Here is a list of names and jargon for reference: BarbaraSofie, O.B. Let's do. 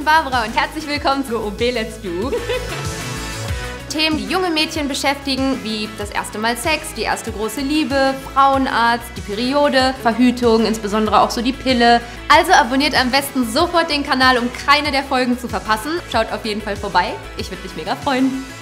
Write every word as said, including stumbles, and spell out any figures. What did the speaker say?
bin Barbara und herzlich willkommen zu O B. Let's do. Themen, die junge Mädchen beschäftigen, wie das erste Mal Sex, die erste große Liebe, Frauenarzt, die Periode, Verhütung, insbesondere auch so die Pille. Also abonniert am besten sofort den Kanal, um keine der Folgen zu verpassen. Schaut auf jeden Fall vorbei, ich würde mich mega freuen.